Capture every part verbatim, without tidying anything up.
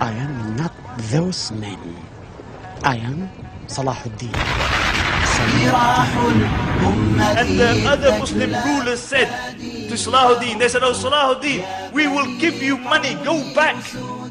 I am not those men. I am Salahuddin. And the other Muslim rulers said to Salahuddin, they said, "Oh Salahuddin, we will give you money, go back."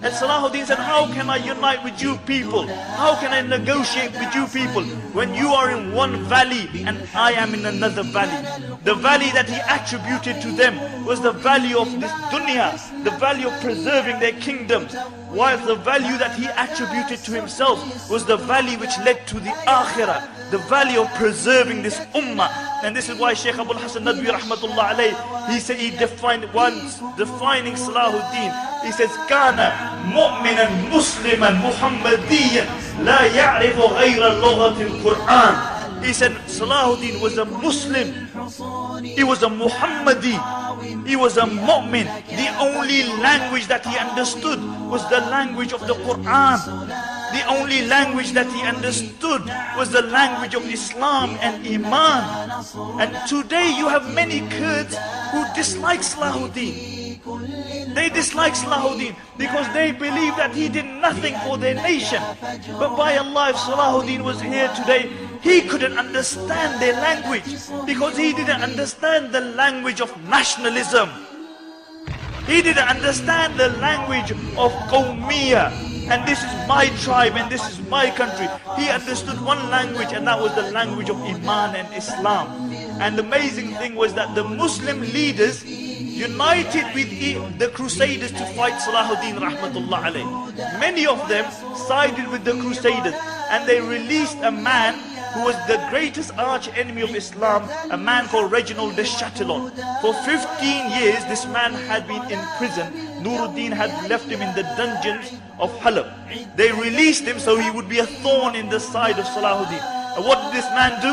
And Salahuddin said, "How can I unite with you people? How can I negotiate with you people when you are in one valley and I am in another valley?" The valley that he attributed to them was the value of this dunya, the value of preserving their kingdoms, while the value that he attributed to himself was the value which led to the akhirah, the value of preserving this ummah. And this is why Sheikh Abul Hassan Nadwi rahmatullah alayhi, he said, he defined once, defining Salahuddin, he says, "Kana mu'minan musliman muhammadiyan la ya'rifu ghayra lughatil Quran." He said Salahuddin was a Muslim, he was a Muhammadi, he was a mu'min. The only language that he understood was the language of the Quran. The only language that he understood was the language of Islam and Iman. And today you have many Kurds who dislike Salahuddin. They dislike Salahuddin because they believe that he did nothing for their nation. But by Allah, if Salahuddin was here today, he couldn't understand their language because he didn't understand the language of nationalism. He didn't understand the language of Qawmiyah. And this is my tribe and this is my country. He understood one language, and that was the language of Iman and Islam. And the amazing thing was that the Muslim leaders united with the Crusaders to fight Salahuddin rahmatullah alayhi. Many of them sided with the Crusaders, and they released a man who was the greatest arch enemy of Islam, a man called Reginald de Châtillon. For fifteen years this man had been in prison. Nuruddin had left him in the dungeons of Halab. They released him so he would be a thorn in the side of Salahuddin. And what did this man do?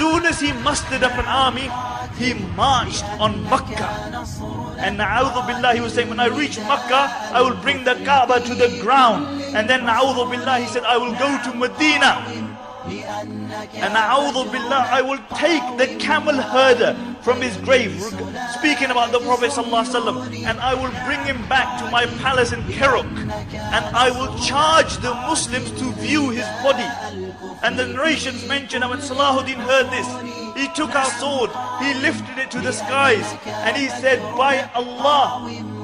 Soon as he mustered up an army, he marched on Makkah. And na'udhu billah, he was saying, "When I reach Makkah, I will bring the Kaaba to the ground." And then na'udhu billah, he said, "I will go to Medina. And na'udhu billah, I will take the camel herder from his grave," speaking about the Prophet ﷺ, "and I will bring him back to my palace in Kerak, and I will charge the Muslims to view his body." And the narrations mention that when Salahuddin heard this, he took our sword, he lifted it to the skies, and he said, "By Allah,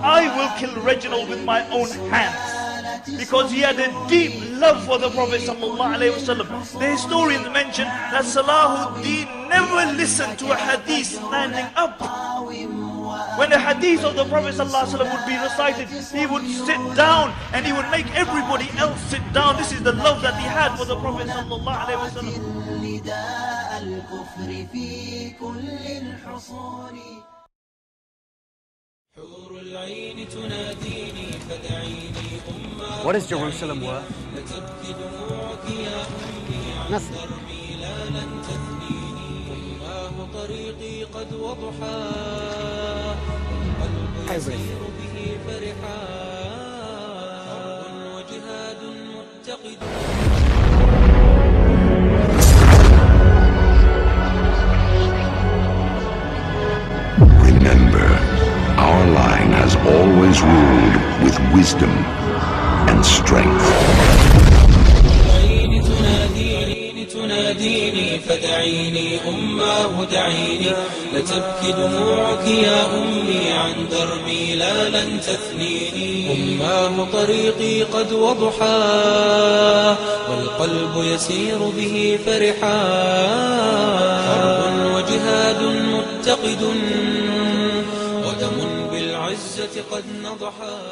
I will kill Reginald with my own hands." Because he had a deep love for the Prophet ﷺ. The historians mention that Salahuddin never listened to a hadith standing up. When a hadith of the Prophet ﷺ would be recited, he would sit down and he would make everybody else sit down. This is the love that he had for the Prophet ﷺ. What is Jerusalem worth? Nothing. Everything. Remember, our line has always ruled with wisdom and strength. قد نضحى